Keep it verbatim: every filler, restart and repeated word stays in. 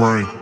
Crane.